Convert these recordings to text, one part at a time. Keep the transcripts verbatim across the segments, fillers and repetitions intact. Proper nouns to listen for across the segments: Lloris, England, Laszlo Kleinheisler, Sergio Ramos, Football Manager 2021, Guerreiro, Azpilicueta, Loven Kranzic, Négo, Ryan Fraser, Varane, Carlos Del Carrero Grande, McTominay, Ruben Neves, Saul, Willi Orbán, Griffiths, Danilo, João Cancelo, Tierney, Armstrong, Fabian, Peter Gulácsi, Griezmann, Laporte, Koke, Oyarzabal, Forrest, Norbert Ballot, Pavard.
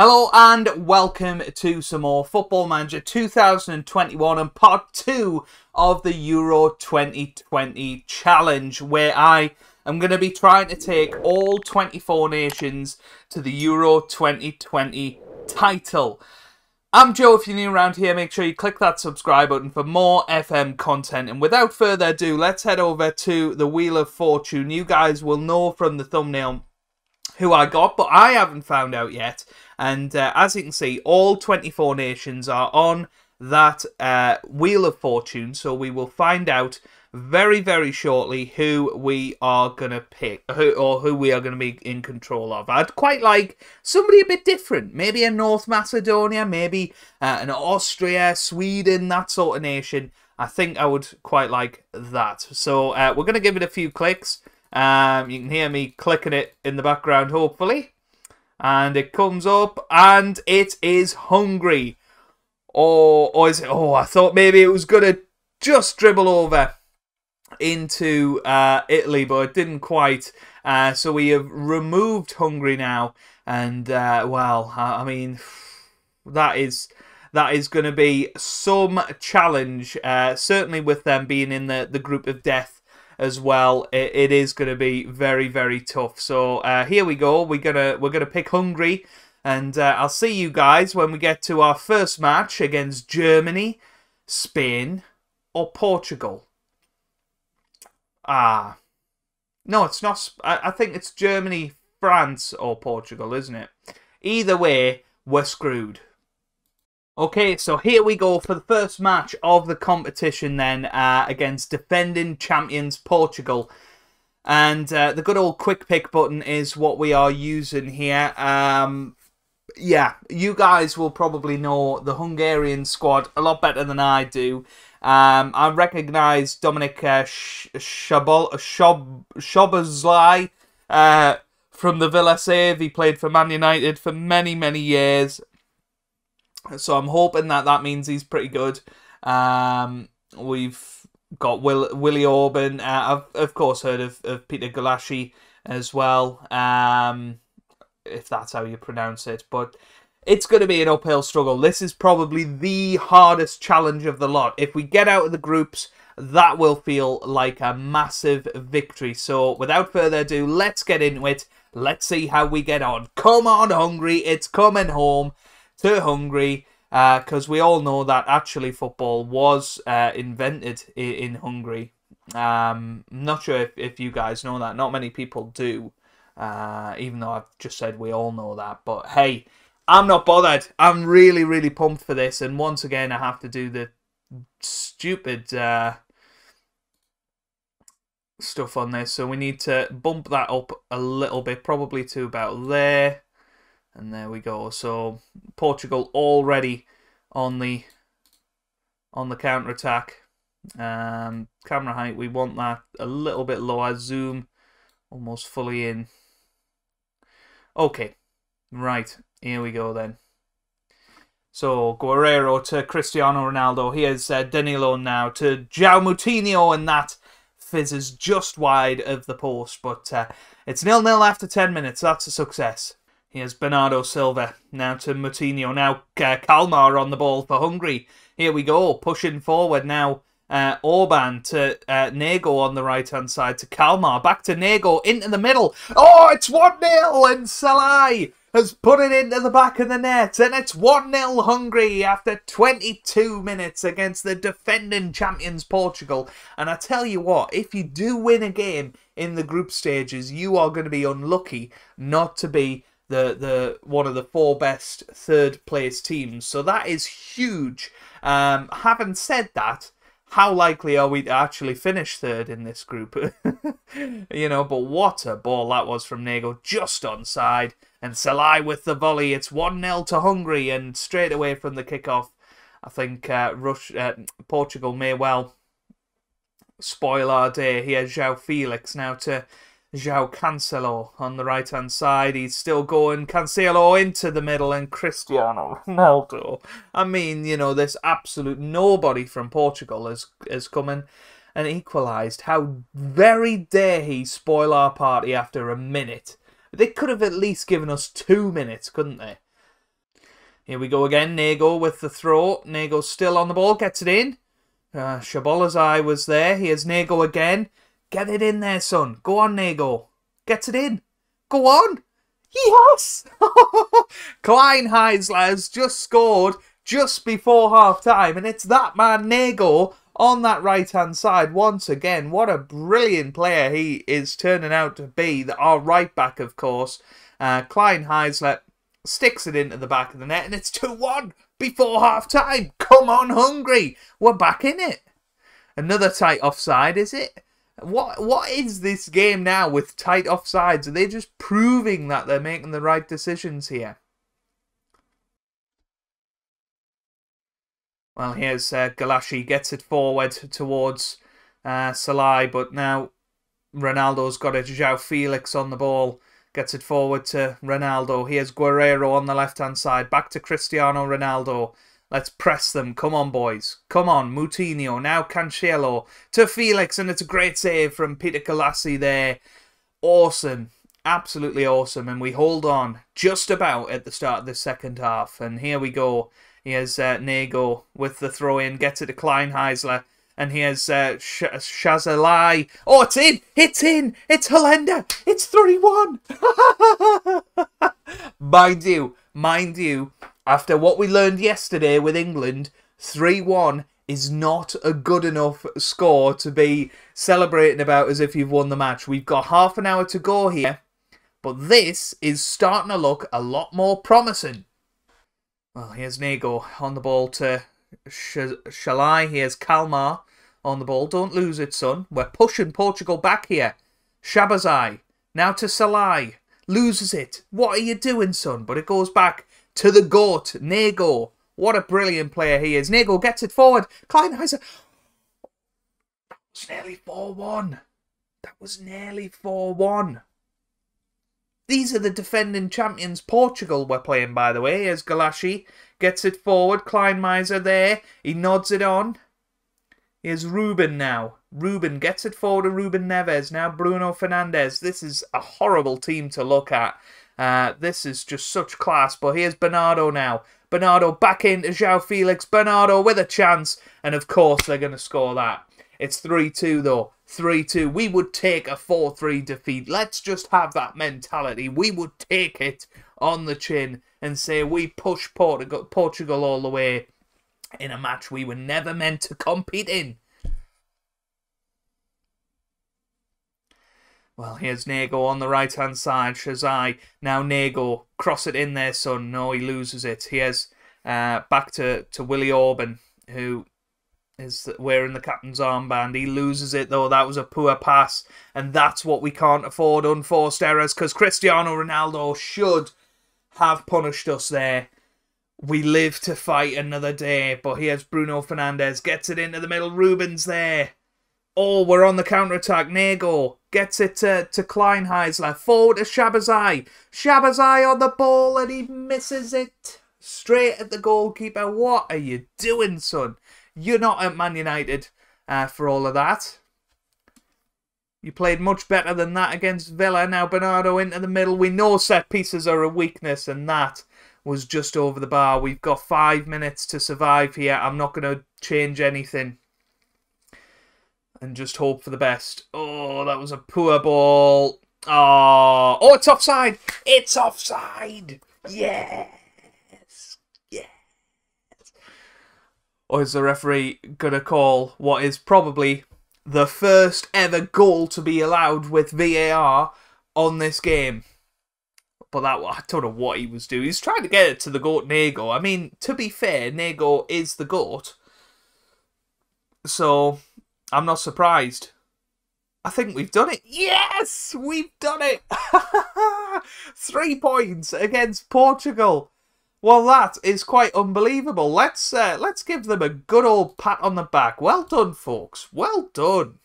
Hello and welcome to some more Football Manager two thousand twenty-one and part two of the Euro twenty twenty challenge, where I am going to be trying to take all twenty-four nations to the Euro twenty twenty title. I'm Joe. If you're new around here, make sure you click that subscribe button for more F M content. And without further ado, let's head over to the Wheel of Fortune. You guys will know from the thumbnail who I got, but I haven't found out yet. And uh, as you can see, all twenty-four nations are on that uh, Wheel of Fortune. So we will find out very, very shortly who we are going to pick, who, or who we are going to be in control of. I'd quite like somebody a bit different. Maybe a North Macedonia, maybe uh, an Austria, Sweden, that sort of nation. I think I would quite like that. So uh, we're going to give it a few clicks. Um, you can hear me clicking it in the background, hopefully. And it comes up, and it is Hungary. Or, or is it? Oh, I thought maybe it was going to just dribble over into uh, Italy, but it didn't quite. Uh, so we have removed Hungary now. And, uh, well, I mean, that is... that is going to be some challenge, uh, certainly with them being in the, the group of death as well. It, it is going to be very, very tough. So uh, here we go. We're gonna we're gonna pick Hungary, and uh, I'll see you guys when we get to our first match against Germany, Spain, or Portugal. Ah, no, it's not. I, I think it's Germany, France, or Portugal, isn't it? Either way, we're screwed. Okay, so here we go for the first match of the competition then, uh, against defending champions Portugal. And uh, the good old quick pick button is what we are using here. Um, yeah, you guys will probably know the Hungarian squad a lot better than I do. Um, I recognise Dominic uh, Szoboszlai uh, from the Villa Save. He played for Man United for many, many years. So I'm hoping that that means he's pretty good. Um, we've got Will, Willi Orbán. Uh, I've, of course, heard of, of Peter Gulácsi as well, um, if that's how you pronounce it. But it's going to be an uphill struggle. This is probably the hardest challenge of the lot. If we get out of the groups, that will feel like a massive victory. So without further ado, let's get into it. Let's see how we get on. Come on, Hungary. It's coming home to Hungary, because uh, we all know that actually football was uh, invented in, in Hungary. Um, I'm not sure if, if you guys know that. Not many people do, uh, even though I've just said we all know that. But hey, I'm not bothered. I'm really, really pumped for this. And once again, I have to do the stupid uh, stuff on this. So we need to bump that up a little bit, probably to about there. And there we go. So Portugal already on the on the counter attack. Um, camera height, we want that a little bit lower. Zoom almost fully in. Okay, right, here we go then. So Guerreiro to Cristiano Ronaldo. Here's uh, Danilo now to João Moutinho, and that fizzes just wide of the post. But uh, it's nil nil after ten minutes. That's a success. Here's Bernardo Silva, now to Moutinho, now uh, Kalmar on the ball for Hungary. Here we go, pushing forward now, uh, Orbán to uh, Négo on the right-hand side, to Kalmar, back to Négo, into the middle. Oh, it's one nil, and Sallai has put it into the back of the net, and it's one nil Hungary after twenty-two minutes against the defending champions Portugal. And I tell you what, if you do win a game in the group stages, you are going to be unlucky not to be The, the one of the four best third place teams. So that is huge. Um, having said that, how likely are we to actually finish third in this group? You know, but what a ball that was from Négo, just onside. And Sallai with the volley. It's one nil to Hungary, and straight away from the kickoff, I think uh, Rush, uh, Portugal may well spoil our day. Here's João Felix now to João Cancelo on the right-hand side. He's still going. Cancelo into the middle, and Cristiano Ronaldo. I mean, you know, this absolute nobody from Portugal has, has come in and equalised. How very dare he spoil our party after a minute. They could have at least given us two minutes, couldn't they? Here we go again. Négo with the throw. Négo still on the ball. Gets it in. Uh, Szobola's eye was there. Here's Négo again. Get it in there, son. Go on, Négo. Gets it in. Go on. Yes! Kleinheisler has just scored just before half-time, and it's that man, Négo, on that right-hand side once again. What a brilliant player he is turning out to be. Our right-back, of course. Uh, Kleinheisler sticks it into the back of the net, and it's two one before half-time. Come on, Hungary. We're back in it. Another tight offside, is it? What What is this game now with tight offsides? Are they just proving that they're making the right decisions here? Well, here's uh, Gulácsi, gets it forward towards uh, Sallai, but now Ronaldo's got it. João Felix on the ball, gets it forward to Ronaldo. Here's Guerreiro on the left-hand side, back to Cristiano Ronaldo. Let's press them. Come on, boys. Come on, Moutinho. Now Cancelo to Felix, and it's a great save from Peter Gulácsi there. Awesome. Absolutely awesome. And we hold on just about at the start of the second half. And here we go. Here's uh, Négo with the throw-in. Gets it to Kleinheisler. And here's uh, Szoboszlai. Oh, it's in. It's in. It's Holender. It's three one. Mind you. Mind you. After what we learned yesterday with England, three one is not a good enough score to be celebrating about as if you've won the match. We've got half an hour to go here, but this is starting to look a lot more promising. Well, here's Négo on the ball to Sallai. Here's Kalmar on the ball. Don't lose it, son. We're pushing Portugal back here. Szoboszlai, now to Sallai. Loses it. What are you doing, son? But it goes back to the goat, Négo. What a brilliant player he is. Négo gets it forward. Kleinheisler. That was nearly four one. That was nearly four one. These are the defending champions Portugal we're playing, by the way. Here's Gulácsi. Gets it forward. Kleinheisler there. He nods it on. Here's Ruben now. Ruben gets it forward to Ruben Neves. Now Bruno Fernandes. This is a horrible team to look at. Uh, this is just such class. But here's Bernardo now. Bernardo back in to João Felix. Bernardo with a chance. And of course they're going to score that. It's three two though. three two. We would take a four three defeat. Let's just have that mentality. We would take it on the chin and say we push Portugal, Portugal all the way in a match we were never meant to compete in. Well, here's Négo on the right-hand side. Szoboszlai. Now Négo. Cross it in there, son. No, he loses it. Here's uh, back to, to Willi Orbán, who is wearing the captain's armband. He loses it, though. That was a poor pass. And that's what we can't afford, unforced errors, because Cristiano Ronaldo should have punished us there. We live to fight another day. But here's Bruno Fernandes. Gets it into the middle. Ruben's there. Oh, we're on the counter-attack. Négo gets it to, to Kleinheisler. Forward to Szoboszlai. Szoboszlai on the ball, and he misses it. Straight at the goalkeeper. What are you doing, son? You're not at Man United uh, for all of that. You played much better than that against Villa. Now Bernardo into the middle. We know set pieces are a weakness, and that was just over the bar. We've got five minutes to survive here. I'm not going to change anything. And just hope for the best. Oh, that was a poor ball. Oh, oh, it's offside. It's offside. Yes. Yes. Or is the referee going to call what is probably the first ever goal to be allowed with V A R on this game? But that, I don't know what he was doing. He's trying to get it to the goat, Négo. I mean, to be fair, Négo is the goat. So I'm not surprised. I think we've done it. Yes! We've done it! Three points against Portugal. Well, that is quite unbelievable. Let's, uh, let's give them a good old pat on the back. Well done, folks. Well done.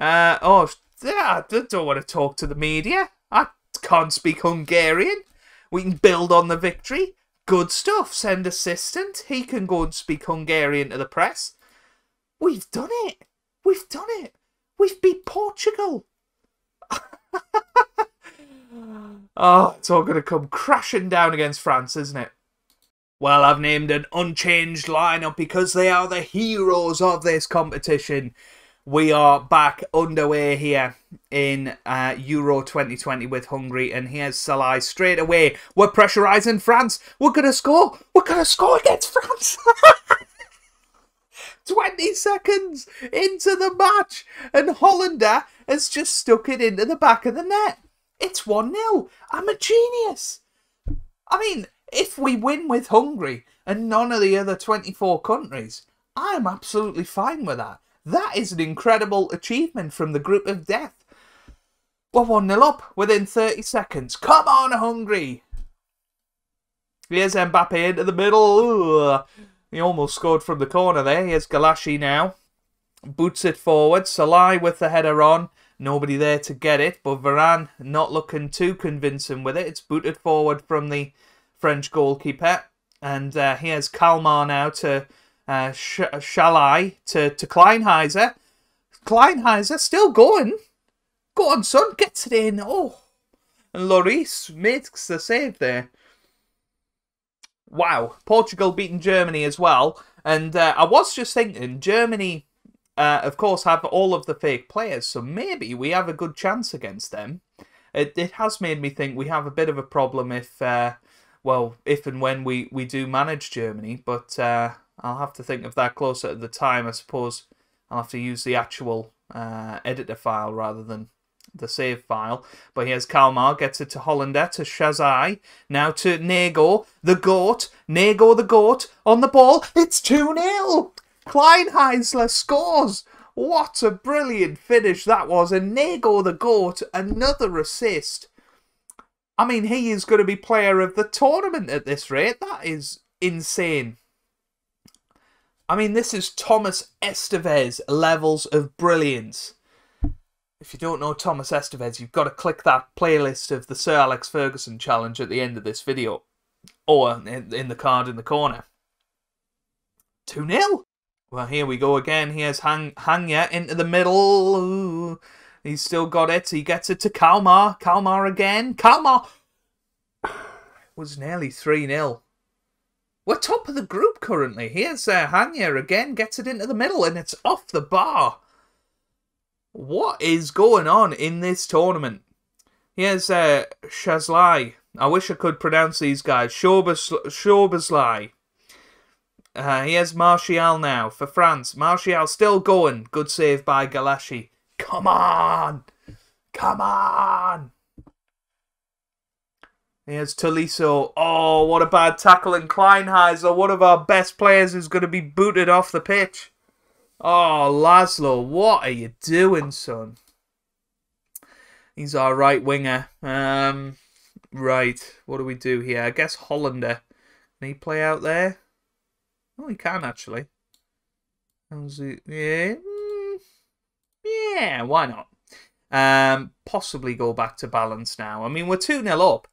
Uh, oh, I don't want to talk to the media. I can't speak Hungarian. We can build on the victory. Good stuff. Send assistant. He can go and speak Hungarian to the press. We've done it. We've done it. We've beat Portugal. Oh, it's all going to come crashing down against France, isn't it? Well, I've named an unchanged lineup because they are the heroes of this competition. We are back underway here in uh, Euro twenty twenty with Hungary. And here's Sallai straight away. We're pressurising France. We're going to score. We're going to score against France. twenty seconds into the match. And Holender has just stuck it into the back of the net. It's one nil. I'm a genius. I mean, if we win with Hungary and none of the other twenty-four countries, I'm absolutely fine with that. That is an incredible achievement from the group of death. We're one nil up within thirty seconds. Come on, Hungary. Here's Mbappe into the middle. Ooh, he almost scored from the corner there. Here's Gulácsi now. Boots it forward. Sallai with the header on. Nobody there to get it. But Varane not looking too convincing with it. It's booted forward from the French goalkeeper. And uh, here's Kalmar now to... Uh, sh Sallai to, to Kleinheisler. Kleinheisler still going. Go on, son. Gets it in. Oh. And Lloris makes the save there. Wow. Portugal beating Germany as well. And uh, I was just thinking, Germany, uh, of course, have all of the fake players. So maybe we have a good chance against them. It, it has made me think we have a bit of a problem if, uh, well, if and when we, we do manage Germany. But... Uh, I'll have to think of that closer to the time, I suppose. I'll have to use the actual uh, editor file rather than the save file. But here's Kalmar, gets it to Holender, to Sallai, now to Négo, the goat. Négo, the goat, on the ball. It's two nil! Kleinheisler scores! What a brilliant finish that was. And Négo, the goat, another assist. I mean, he is going to be player of the tournament at this rate. That is insane. I mean, this is Thomas Estevez levels of brilliance. If you don't know Thomas Estevez, you've got to click that playlist of the Sir Alex Ferguson challenge at the end of this video. Or in the card in the corner. two nil. Well, here we go again. Here's Hanya into the middle. Ooh, he's still got it. He gets it to Kalmar. Kalmar again. Kalmar. It was nearly three nil. We're top of the group currently. Here's uh, Hanya again, gets it into the middle, and it's off the bar. What is going on in this tournament? Here's uh, Szoboszlai. I wish I could pronounce these guys. Szoboszlai. Uh, here's Martial now for France. Martial still going. Good save by Gulácsi. Come on! Come on! Here's Tolisso. Oh, what a bad tackle. And Kleinheisler, one of our best players, is going to be booted off the pitch. Oh, Laszlo, what are you doing, son? He's our right winger. Um, right, what do we do here? I guess Holender. Can he play out there? Oh, he can, actually. How's he? Yeah. Yeah, why not? Um, possibly go back to balance now. I mean, we're two nil up.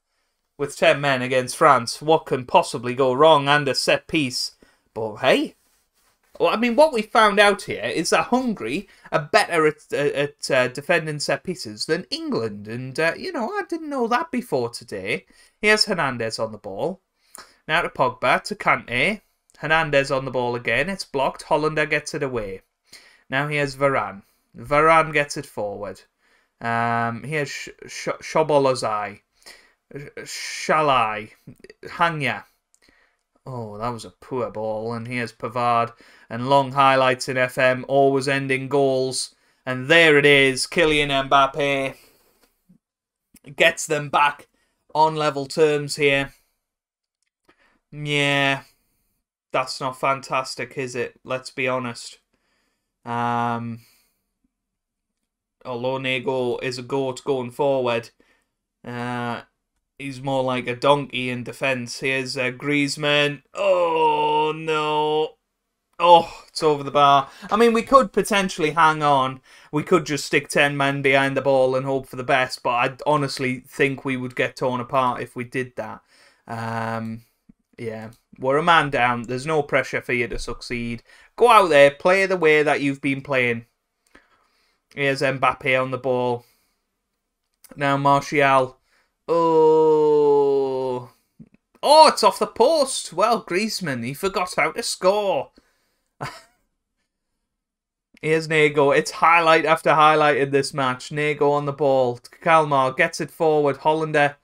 With ten men against France, what can possibly go wrong? And a set piece. But hey, well, I mean, what we found out here is that Hungary are better at, at uh, defending set pieces than England. And, uh, you know, I didn't know that before today. Here's Hernandez on the ball. Now to Pogba, to Kante. Hernandez on the ball again. It's blocked. Holender gets it away. Now here's Varane. Varane gets it forward. Um, here's Szoboszlai. Sallai, Hanya. Oh, that was a poor ball. And here's Pavard. And long highlights in F M, always ending goals. And there it is. Kylian Mbappe gets them back on level terms here. Yeah, that's not fantastic, is it? Let's be honest. Um, although Négo is a goat going forward. Uh... He's more like a donkey in defence. Here's uh, Griezmann. Oh, no. Oh, it's over the bar. I mean, we could potentially hang on. We could just stick ten men behind the ball and hope for the best. But I honestly think we would get torn apart if we did that. Um, yeah, we're a man down. There's no pressure for you to succeed. Go out there. Play the way that you've been playing. Here's Mbappe on the ball. Now Martial. Oh, Oh, it's off the post. Well, Griezmann, he forgot how to score. Here's Négo. It's highlight after highlight in this match. Négo on the ball. Kalmar gets it forward. Holender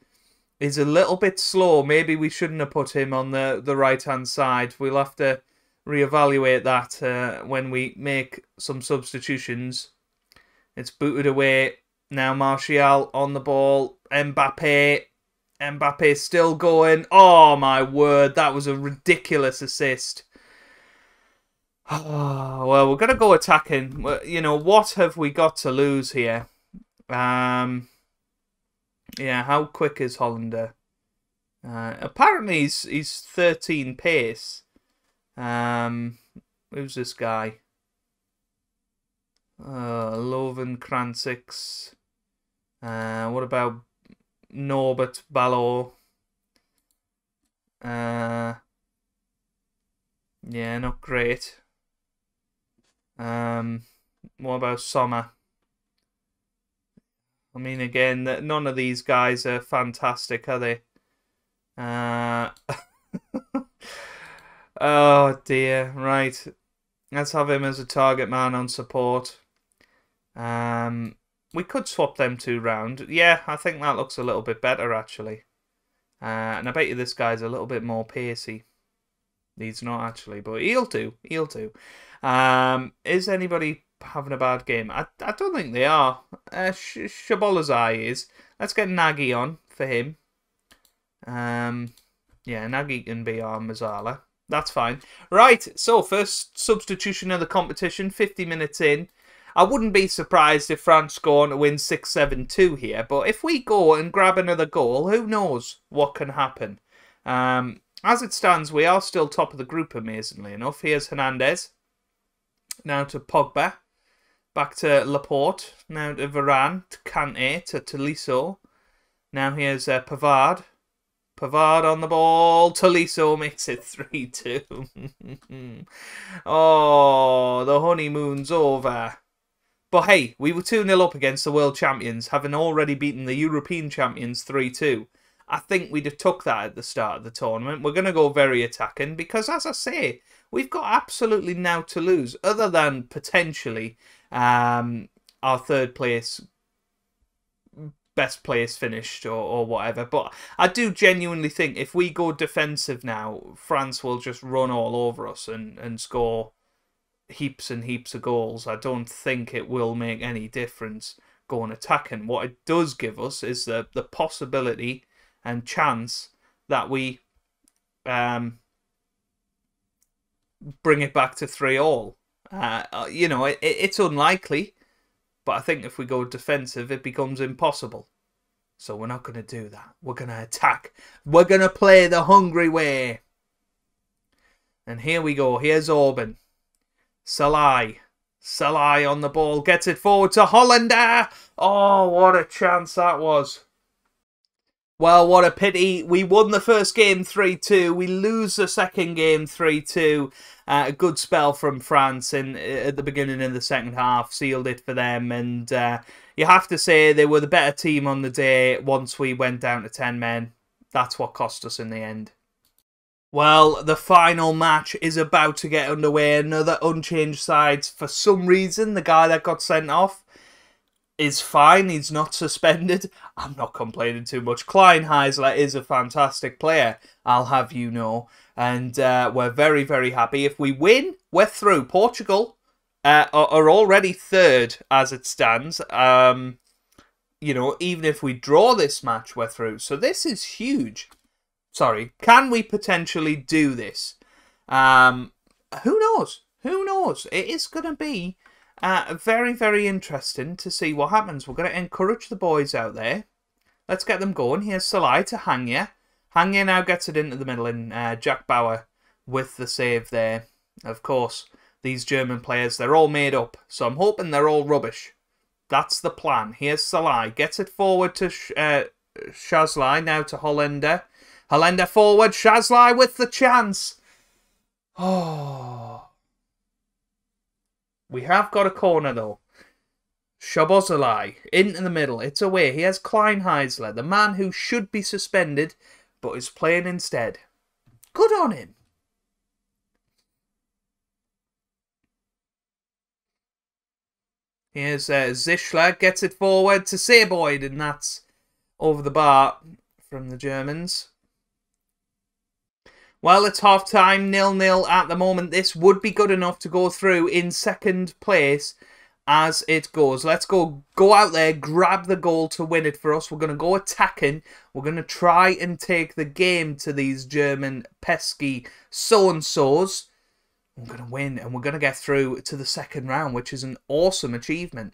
is a little bit slow. Maybe we shouldn't have put him on the, the right-hand side. We'll have to reevaluate that uh, when we make some substitutions. It's booted away. Now Martial on the ball. Mbappe. Mbappe still going. Oh, my word. That was a ridiculous assist. Oh, well, we're going to go attacking. You know, what have we got to lose here? Um, yeah, how quick is Holender? Uh, apparently, he's, he's thirteen pace. Um, who's this guy? Uh, Loven Kranzic. Uh, what about Norbert Ballot? Uh, yeah, not great. Um, what about Sommer? I mean, again, none of these guys are fantastic, are they? Uh, oh, dear. Right. Let's have him as a target man on support. Um, we could swap them two round. Yeah, I think that looks a little bit better, actually. Uh, and I bet you this guy's a little bit more pacey. He's not actually, but he'll do. He'll do. Um, is anybody having a bad game? I, I don't think they are. Uh, Szoboszlai is. Let's get Nagy on for him. Um, yeah, Nagy can be our Mazzala. That's fine. Right, so first substitution of the competition, fifty minutes in. I wouldn't be surprised if France go on to win six seven two here, but if we go and grab another goal, who knows what can happen. Um... As it stands, we are still top of the group, amazingly enough. Here's Hernandez. Now to Pogba. Back to Laporte. Now to Varane. To Kante. To Tolisso. Now here's uh, Pavard. Pavard on the ball. Tolisso makes it three two. Oh, the honeymoon's over. But hey, we were two nil up against the world champions, having already beaten the European champions three two. I think we'd have took that at the start of the tournament. We're going to go very attacking because, as I say, we've got absolutely now to lose, other than potentially um, our third place, best place finished or, or whatever. But I do genuinely think if we go defensive now, France will just run all over us and, and score heaps and heaps of goals. I don't think it will make any difference going attacking. What it does give us is the, the possibility and chance that we um, bring it back to three all. Uh, you know, it, it's unlikely, but I think if we go defensive, it becomes impossible. So we're not going to do that. We're going to attack. We're going to play the hungry way. And here we go. Here's Orbán. Sallai. Sallai on the ball. Gets it forward to Holender. Oh, what a chance that was. Well, what a pity. We won the first game three two. We lose the second game three two. Uh, a good spell from France in, at the beginning of the second half. Sealed it for them. And uh, you have to say they were the better team on the day once we went down to ten men. That's what cost us in the end. Well, the final match is about to get underway. Another unchanged sides. For some reason, the guy that got sent off is fine, he's not suspended. I'm not complaining too much. Kleinheisler is a fantastic player, I'll have you know. And uh, we're very, very happy. If we win, we're through. Portugal uh, are, are already third as it stands. Um, you know, even if we draw this match, we're through. So this is huge. Sorry, can we potentially do this? Um, who knows? Who knows? It is going to be Uh, very, very interesting to see what happens. We're going to encourage the boys out there. Let's get them going. Here's Sallai to Hangya. Hangya now gets it into the middle, and uh, Jack Bauer with the save there. Of course, these German players, they're all made up. So I'm hoping they're all rubbish. That's the plan. Here's Sallai. Gets it forward to Sh uh, Szoboszlai, now to Holender. Holender forward. Szoboszlai with the chance. Oh. We have got a corner, though. Szoboszlai, into the middle. It's away. He has Kleinheisler, the man who should be suspended but is playing instead. Good on him. Here's uh, Zischler, gets it forward to Seyboyd, and that's over the bar from the Germans. Well, it's half-time, nil nil at the moment. This would be good enough to go through in second place as it goes. Let's go go out there, grab the goal to win it for us. We're going to go attacking. We're going to try and take the game to these German pesky so-and-sos. We're going to win, and we're going to get through to the second round, which is an awesome achievement.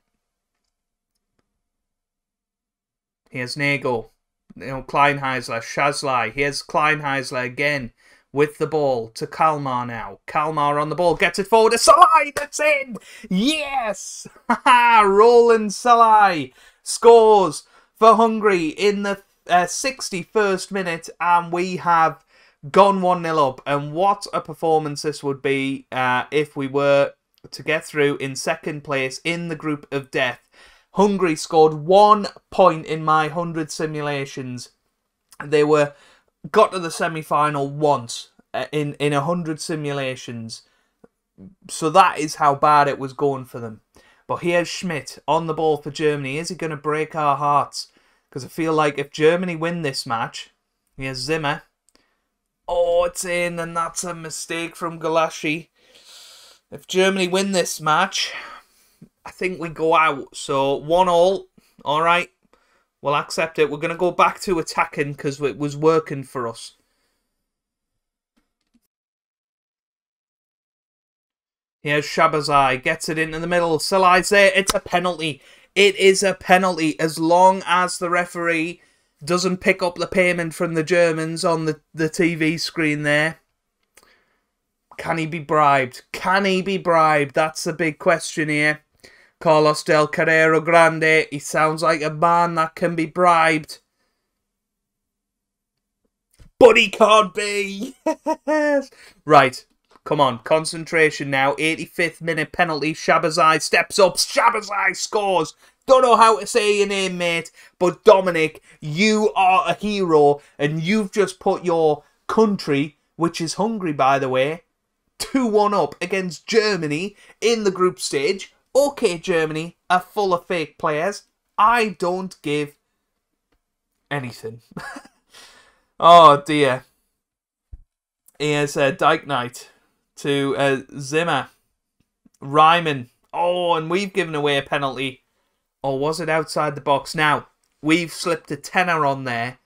Here's Négo. You know, Kleinheisler, Szoboszlai. Here's Kleinheisler again with the ball to Kalmar now. Kalmar on the ball, gets it forward to Sallai. That's in! Yes! Ha-ha! Roland Sallai scores for Hungary in the uh, sixty-first minute, and we have gone one nil up, and what a performance this would be uh, if we were to get through in second place in the group of death. Hungary scored one point in my one hundred simulations. They were got to the semi-final once in, in one hundred simulations. So that is how bad it was going for them. But here's Schmidt on the ball for Germany. Is he going to break our hearts? Because I feel like if Germany win this match, here's Zimmer. Oh, it's in, and that's a mistake from Gulácsi. If Germany win this match, I think we go out. So, one all. All right. We'll accept it. We're going to go back to attacking because it was working for us. Here's Szoboszlai. Gets it into the middle. Sallai's there. It's a penalty. It is a penalty. As long as the referee doesn't pick up the payment from the Germans on the, the T V screen there. Can he be bribed? Can he be bribed? That's the big question here. Carlos Del Carrero Grande. He sounds like a man that can be bribed. But he can't be. Yes. Right. Come on. Concentration now. eighty-fifth minute penalty. Szoboszlai steps up. Szoboszlai scores. Don't know how to say your name, mate, but Dominic, you are a hero, and you've just put your country, which is Hungary, by the way, two one up against Germany in the group stage. Okay, Germany are full of fake players. I don't give anything. Oh, dear. Here's uh, Dyke Knight to uh, Zimmer. Ryman. Oh, and we've given away a penalty. Or was it outside the box? Now, we've slipped a tenner on there.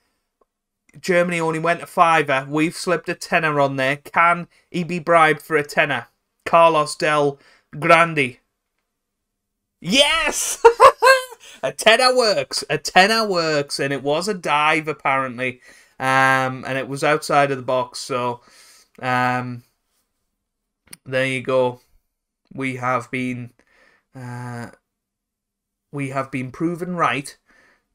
Germany only went a fiver. We've slipped a tenner on there. Can he be bribed for a tenner? Carlos Del Grande. Yes! A tenner works. A tenner works. And it was a dive, apparently. Um, and it was outside of the box. So, um, there you go. We have been... Uh, We have been proven right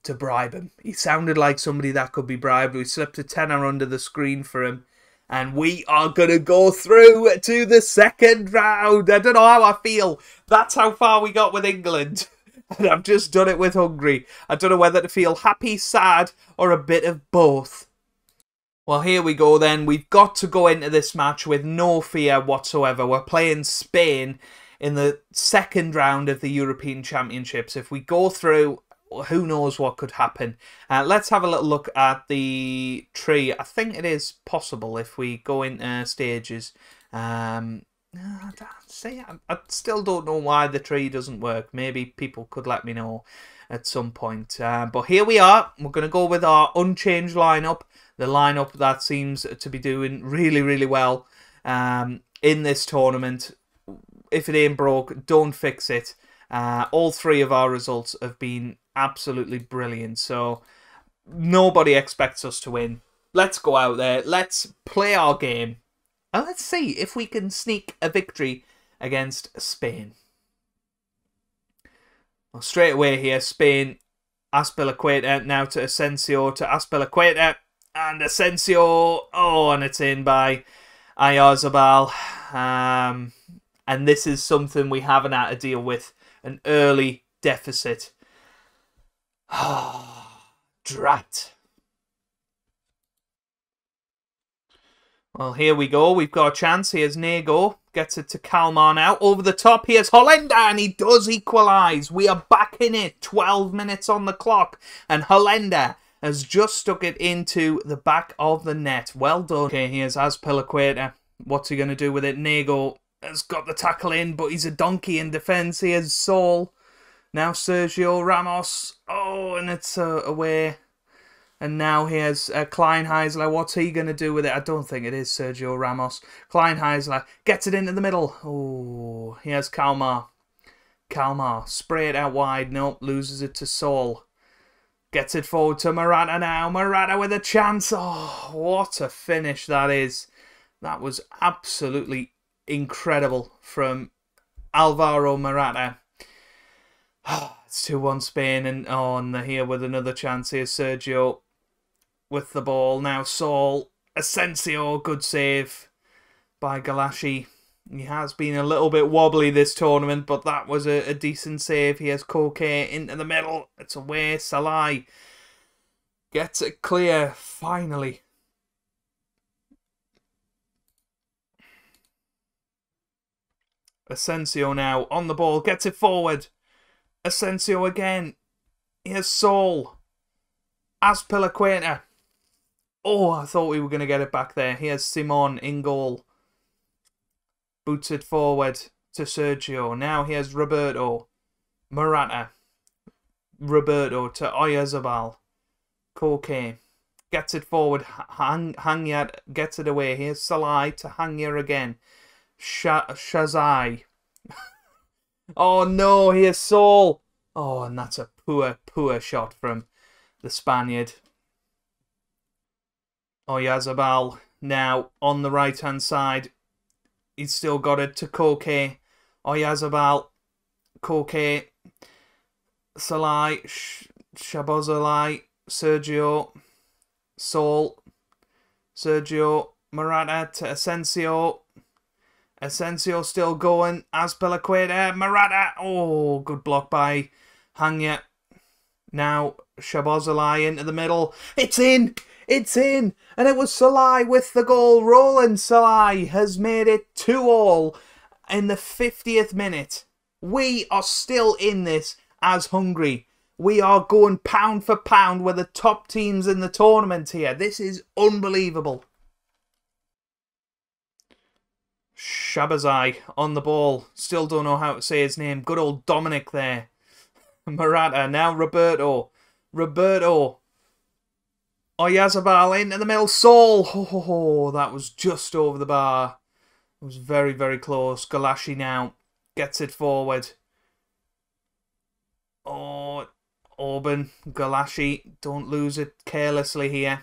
to bribe him. He sounded like somebody that could be bribed. We slipped a tenner under the screen for him. And we are going to go through to the second round. I don't know how I feel. That's how far we got with England. And I've just done it with Hungary. I don't know whether to feel happy, sad, or a bit of both. Well, here we go then. We've got to go into this match with no fear whatsoever. We're playing Spain in the second round of the European Championships. If we go through, who knows what could happen. Uh, let's have a little look at the tree. I think it is possible if we go into stages. Um, I, see, I, I still don't know why the tree doesn't work. Maybe people could let me know at some point. Uh, but here we are. We're going to go with our unchanged lineup. The lineup that seems to be doing really, really well um, in this tournament. If it ain't broke, don't fix it. Uh, all three of our results have been absolutely brilliant. So nobody expects us to win. Let's go out there. Let's play our game. And let's see if we can sneak a victory against Spain. Well, straight away here, Spain, Azpilicueta, now to Asensio, to Azpilicueta. And Asensio, oh, and it's in by Oyarzabal. Um... And this is something we haven't had to deal with. An early deficit. Oh, drat. Well, here we go. We've got a chance. Here's Négo. Gets it to Kalmar now. Over the top. Here's Holender. And he does equalise. We are back in it. twelve minutes on the clock. And Holender has just stuck it into the back of the net. Well done. Okay, here's Azpilicueta. What's he going to do with it? Négo has got the tackle in, but he's a donkey in defence. Here's Saul. Now Sergio Ramos. Oh, and it's uh, away. And now here's uh, Kleinheisler. What's he going to do with it? I don't think it is Sergio Ramos. Kleinheisler gets it into the middle. Oh, here's Kalmar. Kalmar. Spray it out wide. Nope, loses it to Saul. Gets it forward to Morata now. Morata with a chance. Oh, what a finish that is. That was absolutely incredible from Alvaro Morata. Oh, it's two one Spain. And on oh, here with another chance. Here, Sergio. With the ball, now Saul, Asensio, good save by Gulácsi. He has been a little bit wobbly this tournament, but that was a, a decent save. He has Koke into the middle, it's away, Sallai gets it clear, finally. Asensio now, on the ball, gets it forward, Asensio again, here's Saul, Azpilicueta. Oh, I thought we were going to get it back there. Here's Simon in goal. Boots it forward to Sergio. Now here's Roberto. Morata. Roberto to Oyarzabal. Koke. Gets it forward. Hang Hangyad gets it away. Here's Sallai to Hangyad again. Sha Shazai. Oh no, here's Saul. Oh, and that's a poor, poor shot from the Spaniard. Oyarzabal now on the right hand side. He's still got it to Koke. Oyarzabal, Koke, Sallai, Szoboszlai, Sergio, Saul, Sergio, Morata to Asensio. Asensio still going. Azpilicueta, Morata. Oh, good block by Hangya. Now Szoboszlai into the middle. It's in! It's in! And it was Sallai with the goal. Roland Sallai has made it two all in the fiftieth minute. We are still in this as Hungary. We are going pound for pound with the top teams in the tournament here. This is unbelievable. Szoboszlai on the ball. Still don't know how to say his name. Good old Dominic there. Morata, now Roberto. Roberto. Oyarzabal into the middle. Saul. Oh, that was just over the bar. It was very, very close. Gulácsi now gets it forward. Oh, Orbán. Gulácsi. Don't lose it carelessly here.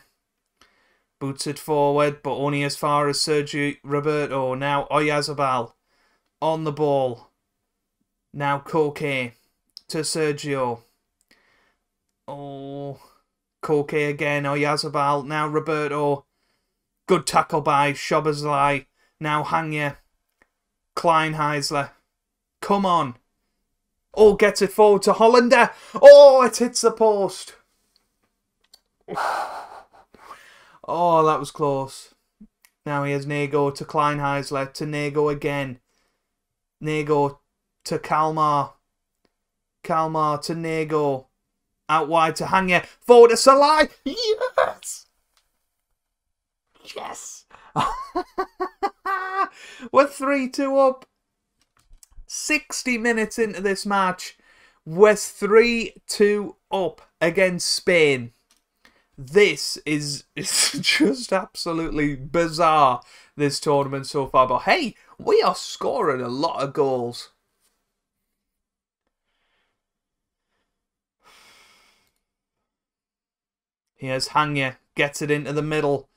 Boots it forward, but only as far as Sergio Roberto. Now Oyarzabal on the ball. Now Koke. To Sergio. Oh. Koke again. Oyarzabal. Now Roberto. Good tackle by Szoboszlai. Now Hangya. Kleinheisler. Come on. Oh, gets it forward to Holender. Oh, it hits the post. Oh, that was close. Now he has Négo to Kleinheisler. To Négo again. Négo to Kalmar. Kalmar to Négo. Out wide to Hangya. Forward to Sallai. Yes! Yes! We're three two up. sixty minutes into this match. We're three two up against Spain. This is it's just absolutely bizarre, this tournament so far. But hey, we are scoring a lot of goals. Here's Hangya, gets it into the middle.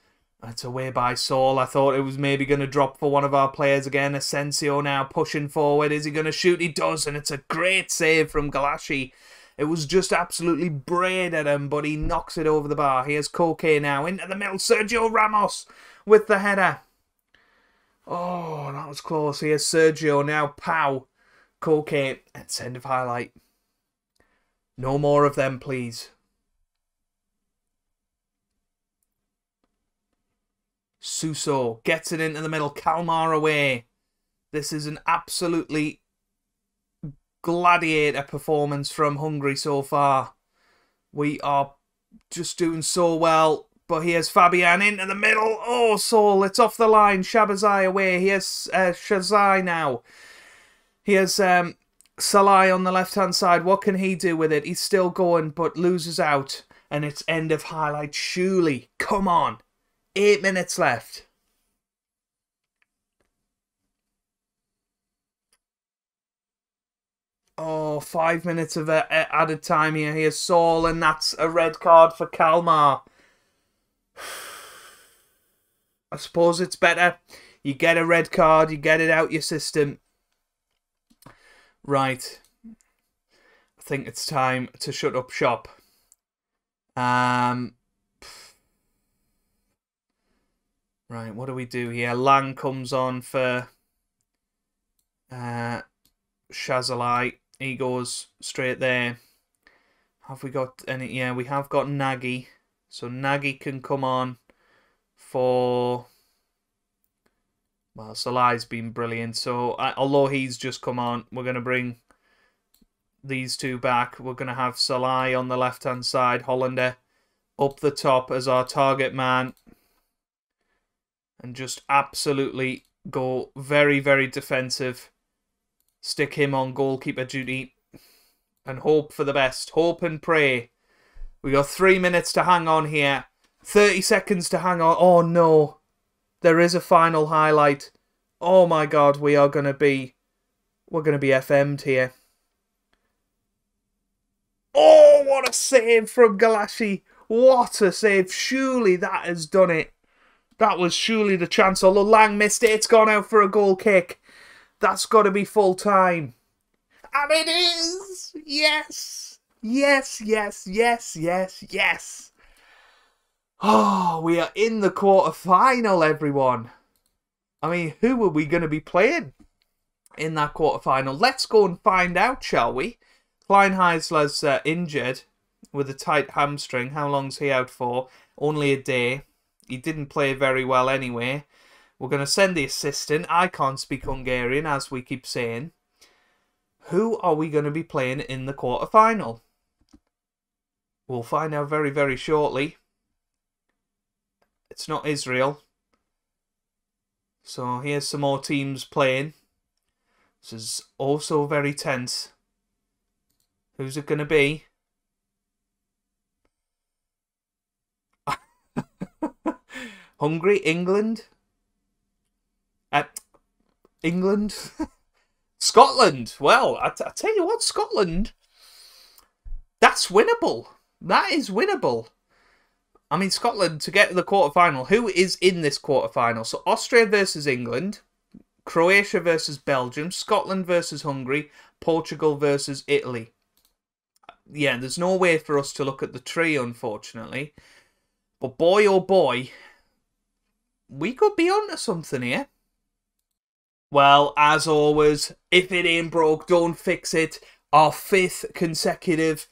It's away by Saul. I thought it was maybe going to drop for one of our players again. Asensio now pushing forward. Is he going to shoot? He does, and it's a great save from Gulácsi. It was just absolutely braid at him, but he knocks it over the bar. Here's Koke now into the middle. Sergio Ramos with the header. Oh, that was close. Here's Sergio now. Pow. Koke. And send of highlight. No more of them, please. Suso gets it into the middle. Kalmar away. This is an absolutely gladiator performance from Hungary so far. We are just doing so well. But here's Fabian into the middle. Oh, Saul, it's off the line. Shabazai away. Here's uh, Shazai now. Here's um, Sallai on the left-hand side. What can he do with it? He's still going, but loses out. And it's end of highlight. Surely. Come on. Eight minutes left. Oh, five minutes of added time here. Here's Saul, and that's a red card for Kalmar. I suppose it's better. You get a red card, you get it out your system. Right. I think it's time to shut up shop. Um... Right, what do we do here? Lang comes on for uh, Szoboszlai. He goes straight there. Have we got any? Yeah, we have got Nagy. So Nagy can come on for... Well, Szallai's been brilliant. So uh, although he's just come on, we're going to bring these two back. We're going to have Szoboszlai on the left-hand side. Holender up the top as our target man. And just absolutely go very, very defensive. Stick him on goalkeeper duty. And hope for the best. Hope and pray. We got three minutes to hang on here. thirty seconds to hang on. Oh, no. There is a final highlight. Oh, my God. We are going to be... We're going to be F M'd here. Oh, what a save from Gulácsi. What a save. Surely that has done it. That was surely the chance. Although Lang missed it. It's gone out for a goal kick. That's got to be full time. And it is. Yes. Yes, yes, yes, yes, yes. Oh, we are in the quarterfinal, everyone. I mean, who are we going to be playing in that quarterfinal? Let's go and find out, shall we? Kleinheisler's uh, injured with a tight hamstring. How long's he out for? Only a day. He didn't play very well anyway. We're going to send the assistant. I can't speak Hungarian, as we keep saying. Who are we going to be playing in the quarterfinal? We'll find out very, very shortly. It's not Israel. So here's some more teams playing. This is also very tense. Who's it going to be? Hungary, England, uh, England, Scotland. Well, I, t I tell you what, Scotland, that's winnable. That is winnable. I mean, Scotland, to get to the quarterfinal, who is in this quarterfinal? So Austria versus England, Croatia versus Belgium, Scotland versus Hungary, Portugal versus Italy. Yeah, there's no way for us to look at the tree, unfortunately. But boy, oh boy... We could be onto something here. Well, as always, if it ain't broke, don't fix it. Our fifth consecutive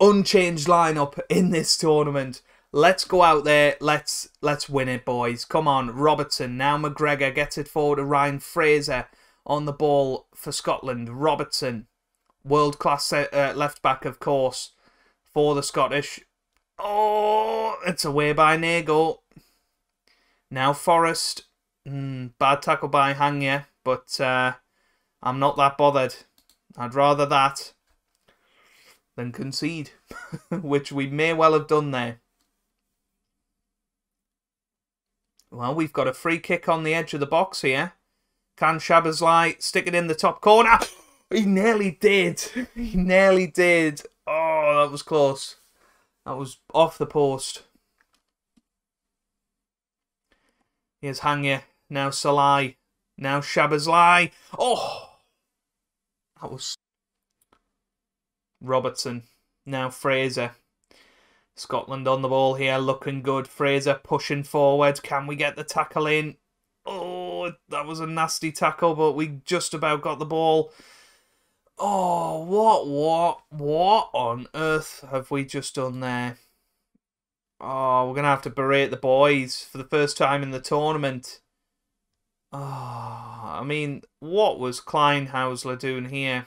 unchanged lineup in this tournament. Let's go out there. Let's let's win it, boys. Come on, Robertson. Now McGregor gets it forward to Ryan Fraser on the ball for Scotland. Robertson, world-class uh, left-back, of course, for the Scottish. Oh, it's away by Négo. Now Forrest, mm, bad tackle by Hangya, but uh, I'm not that bothered. I'd rather that than concede, which we may well have done there. Well, we've got a free kick on the edge of the box here. Can Szoboszlai stick it in the top corner? He nearly did. He nearly did. Oh, that was close. That was off the post. Here's Hangya, now Szoboszlai, now Szoboszlai. Oh! That was... Robertson, now Fraser. Scotland on the ball here, looking good. Fraser pushing forward. Can we get the tackle in? Oh, that was a nasty tackle, but we just about got the ball. Oh, what, what, what on earth have we just done there? Oh, we're going to have to berate the boys for the first time in the tournament. Oh, I mean, what was Kleinheisler doing here?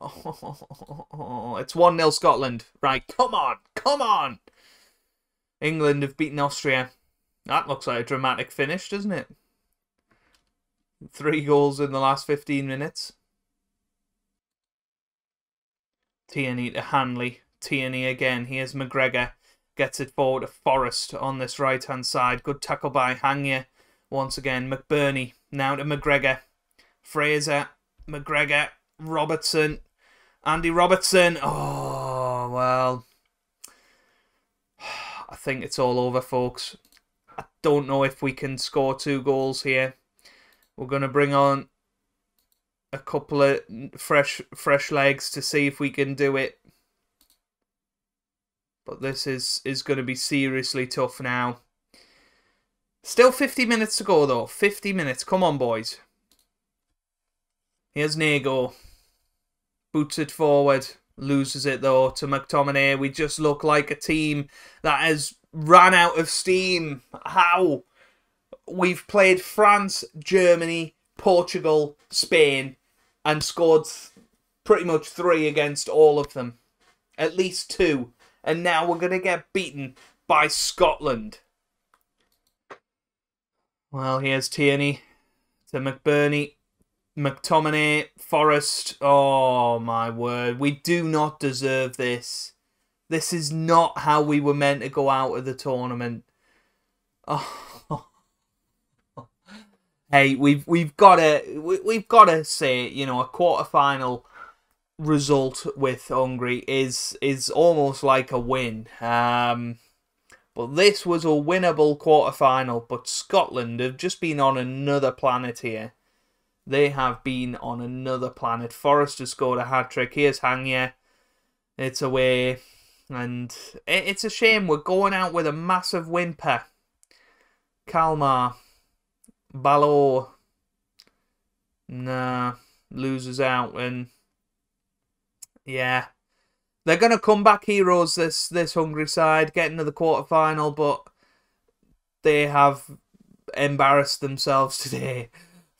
Oh, it's one nil Scotland. Right, come on, come on. England have beaten Austria. That looks like a dramatic finish, doesn't it? Three goals in the last fifteen minutes. Tierney to Hanley. Tierney again. Here's McGregor. Gets it forward to Forrest on this right-hand side. Good tackle by Hangier. Once again, McBurney. Now to McGregor. Fraser. McGregor. Robertson. Andy Robertson. Oh, well. I think it's all over, folks. I don't know if we can score two goals here. We're going to bring on a couple of fresh fresh legs to see if we can do it. But this is, is going to be seriously tough now. Still fifty minutes to go, though. fifty minutes. Come on, boys. Here's Négo. Boots it forward. Loses it, though, to McTominay. We just look like a team that has ran out of steam. How? We've played France, Germany, Portugal, Spain, and scored pretty much three against all of them. At least two. And now we're going to get beaten by Scotland. Well, here's Tierney to McBurney. McTominay, Forrest. Oh, my word. We do not deserve this. This is not how we were meant to go out of the tournament. Oh. Hey, we've we've got to we, we've got to say, you know, a quarterfinal result with Hungary is is almost like a win. Um, but this was a winnable quarterfinal. But Scotland have just been on another planet here. They have been on another planet. Forrest has scored a hat trick. Here's Hangier. It's away, and it, it's a shame we're going out with a massive whimper. Kalmar. Ballot, nah, loses out, and yeah, they're gonna come back heroes. This this Hungary side getting to the quarterfinal, but they have embarrassed themselves today.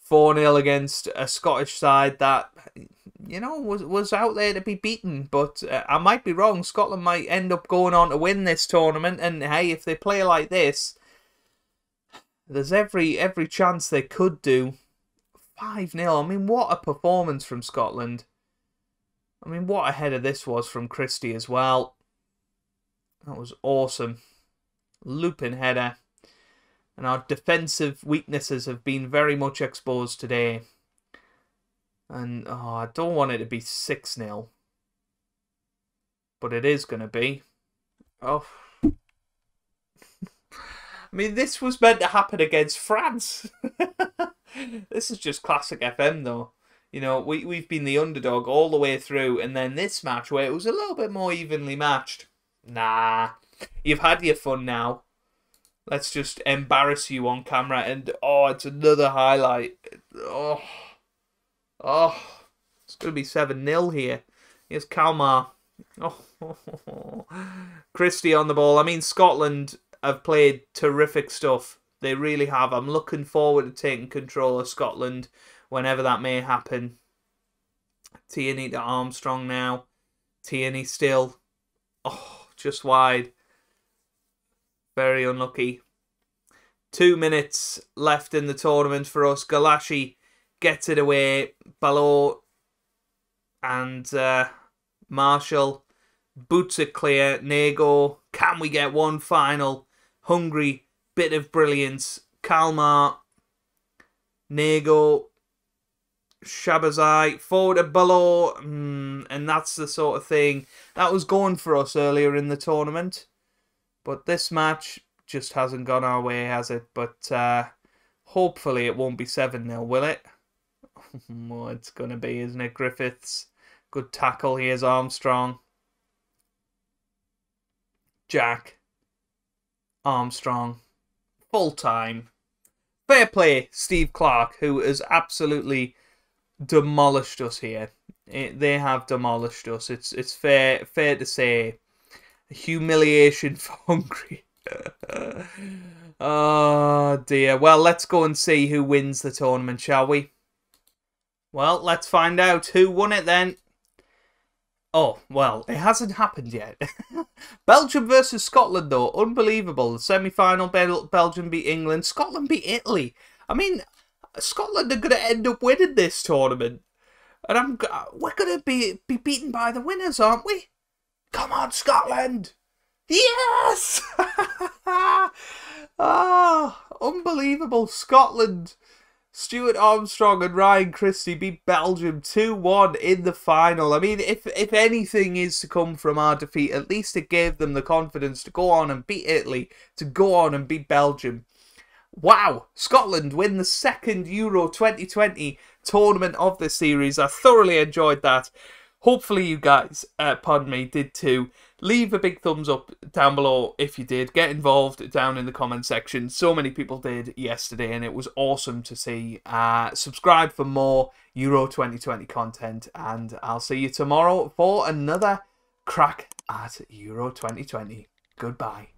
four nil against a Scottish side that, you know, was was out there to be beaten. But uh, I might be wrong. Scotland might end up going on to win this tournament, and hey, if they play like this. There's every every chance they could do. five nil. I mean, what a performance from Scotland. I mean, what a header this was from Christie as well. That was awesome. Looping header. And our defensive weaknesses have been very much exposed today. And oh, I don't want it to be six nil. But it is going to be. Oh. I mean, this was meant to happen against France. This is just classic F M, though. You know, we, we've been the underdog all the way through, and then this match, where it was a little bit more evenly matched. Nah, you've had your fun now. Let's just embarrass you on camera, and, oh, it's another highlight. Oh, oh, it's going to be seven nil here. Here's Kalmar. Oh, Christie on the ball. I mean, Scotland have played terrific stuff. They really have. I'm looking forward to taking control of Scotland whenever that may happen. Tierney to Armstrong now. Tierney still. Oh, just wide. Very unlucky. Two minutes left in the tournament for us. Gulácsi gets it away. Ballot and uh, Martial boots it clear. Négo. Can we get one final? Hungry, bit of brilliance. Kalmar, Négo, Szoboszlai, forward to Ballot, mm, and that's the sort of thing that was going for us earlier in the tournament. But this match just hasn't gone our way, has it? But uh, hopefully it won't be seven nil, will it? Oh, it's going to be, isn't it, Griffiths? Good tackle. Here's Armstrong. Jack, Armstrong, full time. Fair play, Steve Clark, who has absolutely demolished us here. It, they have demolished us. It's it's fair fair to say. Humiliation for Hungary. Oh dear. Well, let's go and see who wins the tournament, shall we? Well, let's find out who won it then. Oh, well, it hasn't happened yet. Belgium versus Scotland, though. Unbelievable. The semi-final, Bel Belgium beat England. Scotland beat Italy. I mean, Scotland are going to end up winning this tournament. And I'm g we're going to be, be beaten by the winners, aren't we? Come on, Scotland. Yes! Oh, unbelievable. Scotland. Stuart Armstrong and Ryan Christie beat Belgium two one in the final. I mean, if if anything is to come from our defeat, at least it gave them the confidence to go on and beat Italy, to go on and beat Belgium. Wow, Scotland win the second Euro twenty twenty tournament of the series. I thoroughly enjoyed that. Hopefully you guys, uh, pardon me, did too. Leave a big thumbs up down below if you did. Get involved down in the comment section. So many people did yesterday and it was awesome to see. Uh, subscribe for more Euro twenty twenty content and I'll see you tomorrow for another crack at Euro twenty twenty. Goodbye.